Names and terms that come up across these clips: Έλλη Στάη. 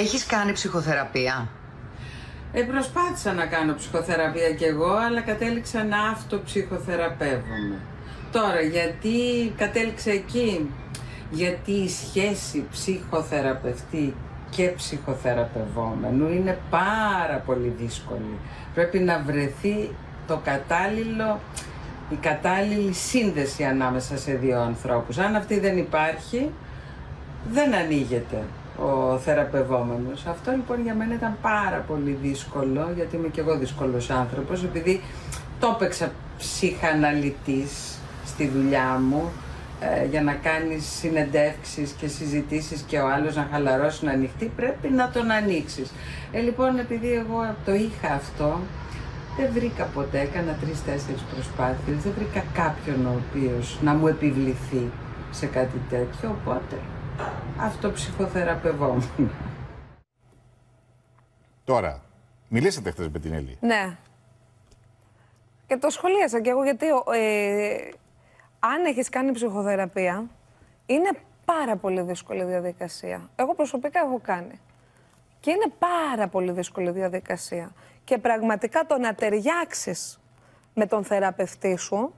Έχεις κάνει ψυχοθεραπεία? Προσπάθησα να κάνω ψυχοθεραπεία κι εγώ, αλλά κατέληξα να αυτοψυχοθεραπεύομαι. Τώρα, γιατί κατέληξα εκεί? Γιατί η σχέση ψυχοθεραπευτή και ψυχοθεραπευόμενου είναι πάρα πολύ δύσκολη. Πρέπει να βρεθεί το κατάλληλο, η κατάλληλη σύνδεση ανάμεσα σε δύο ανθρώπους. Αν αυτή δεν υπάρχει, δεν ανοίγεται ο θεραπευόμενος. Αυτό λοιπόν για μένα ήταν πάρα πολύ δύσκολο, γιατί είμαι και εγώ δύσκολος άνθρωπος, επειδή το έπαιξα ψυχαναλυτής στη δουλειά μου, για να κάνεις συνεντεύξεις και συζητήσεις και ο άλλος να χαλαρώσει, να ανοιχτεί, πρέπει να τον ανοίξεις. Λοιπόν, επειδή εγώ το είχα αυτό, δεν βρήκα ποτέ, έκανα 3-4 προσπάθειες, δεν βρήκα κάποιον ο οποίος να μου επιβληθεί σε κάτι τέτοιο, οπότε αυτοψυχοθεραπευόμουν. Τώρα, μιλήσατε χθες με την Έλλη. Ναι. Και το σχολίασα κι εγώ, γιατί αν έχεις κάνει ψυχοθεραπεία, είναι πάρα πολύ δύσκολη διαδικασία. Εγώ προσωπικά έχω κάνει. Και είναι πάρα πολύ δύσκολη διαδικασία. Και πραγματικά το να ταιριάξεις με τον θεραπευτή σου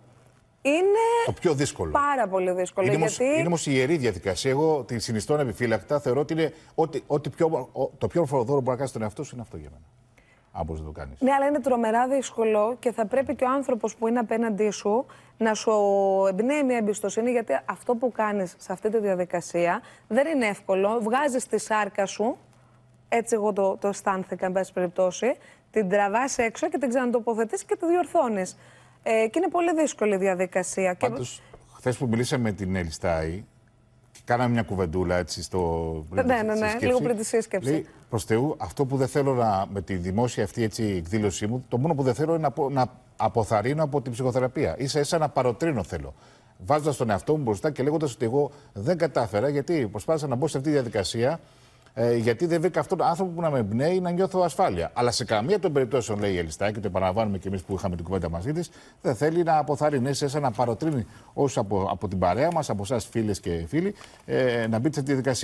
είναι το πιο δύσκολο. Πάρα πολύ δύσκολο. Είναι όμως η ιερή διαδικασία. Εγώ τη συνιστώ επιφύλακτα. Θεωρώ ότι είναι το πιο ορθό δώρο που να κάνεις στον εαυτό σου είναι αυτό για μένα. Αν μπορείς να το κάνεις. Ναι, αλλά είναι τρομερά δύσκολο και θα πρέπει και ο άνθρωπος που είναι απέναντί σου να σου εμπνέει μια εμπιστοσύνη, γιατί αυτό που κάνεις σε αυτή τη διαδικασία δεν είναι εύκολο. Βγάζεις τη σάρκα σου. Έτσι, εγώ το αισθάνθηκα, εν πάση περιπτώσει. Την τραβάς έξω και την ξανατοποθετείς και τη διορθώνεις. Και είναι πολύ δύσκολη διαδικασία. Πάντως, χθες που μιλήσαμε με την Έλλη Στάη, κάναμε μια κουβεντούλα έτσι στο. Ναι, λίγο πριν τη σύσκεψη. Λέει, προς Θεού, αυτό που δεν θέλω με τη δημόσια αυτή έτσι, εκδήλωσή μου, το μόνο που δεν θέλω είναι να αποθαρρύνω από την ψυχοθεραπεία. Ίσα-ίσα να παροτρύνω θέλω. Βάζοντας τον εαυτό μου μπροστά και λέγοντας ότι εγώ δεν κατάφερα, γιατί προσπάθησα να μπω σε αυτή τη διαδικασία. Γιατί δεν βρήκα αυτόν τον άνθρωπο που να με εμπνέει να νιώθω ασφάλεια. Αλλά σε καμία των περιπτώσεων, λέει η Έλλη Στάη, και το επαναλαμβάνουμε και εμείς που είχαμε την κουβέντα μαζί της, δεν θέλει να αποθαρρύνει, εσένα να παροτρύνει όσους από την παρέα μας, από εσάς φίλες και φίλοι, να μπείτε σε αυτή τη διαδικασία.